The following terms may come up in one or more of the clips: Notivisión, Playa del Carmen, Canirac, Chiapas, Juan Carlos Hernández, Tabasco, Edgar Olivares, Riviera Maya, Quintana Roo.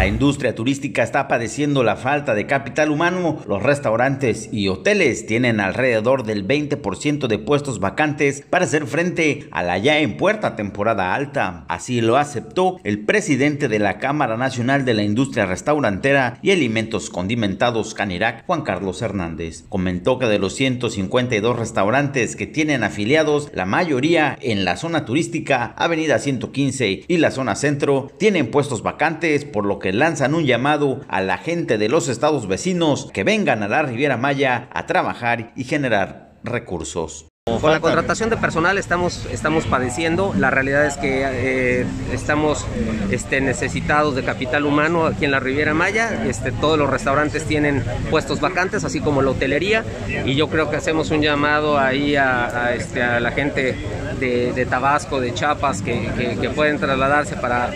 La industria turística está padeciendo la falta de capital humano. Los restaurantes y hoteles tienen alrededor del 20% de puestos vacantes para hacer frente a la ya en puerta temporada alta. Así lo aceptó el presidente de la Cámara Nacional de la Industria Restaurantera y Alimentos Condimentados Canirac, Juan Carlos Hernández. Comentó que de los 152 restaurantes que tienen afiliados, la mayoría en la zona turística, Avenida 115 y la zona centro, tienen puestos vacantes, por lo que lanzan un llamado a la gente de los estados vecinos que vengan a la Riviera Maya a trabajar y generar recursos. Con la contratación de personal estamos padeciendo. La realidad es que estamos necesitados de capital humano aquí en la Riviera Maya. Todos los restaurantes tienen puestos vacantes, así como la hotelería, y yo creo que hacemos un llamado ahí a la gente de Tabasco, de Chiapas, que pueden trasladarse para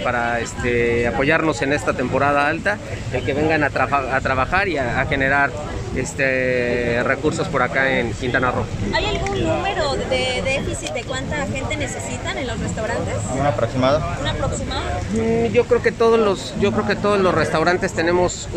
apoyarnos en esta temporada alta, el que vengan a trabajar y a generar recursos por acá en Quintana Roo. ¿Hay algún número de déficit de cuánta gente necesitan en los restaurantes? ¿Un aproximado? ¿Un aproximado? Yo creo que todos los restaurantes tenemos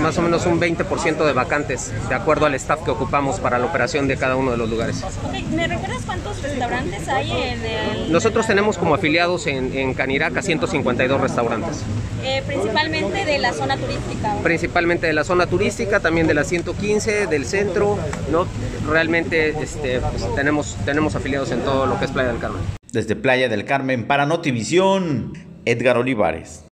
más o menos un 20% de vacantes, de acuerdo al staff que ocupamos para la operación de cada uno de los lugares. Okay, ¿me recuerdas cuántos restaurantes hay en el...? Nosotros tenemos como afiliados en Canirac a 152 restaurantes. Principalmente de la zona turística. Principalmente de la zona turística, también de la 115, del centro, ¿no? Realmente pues, tenemos afiliados en todo lo que es Playa del Carmen. Desde Playa del Carmen para Notivisión, Edgar Olivares.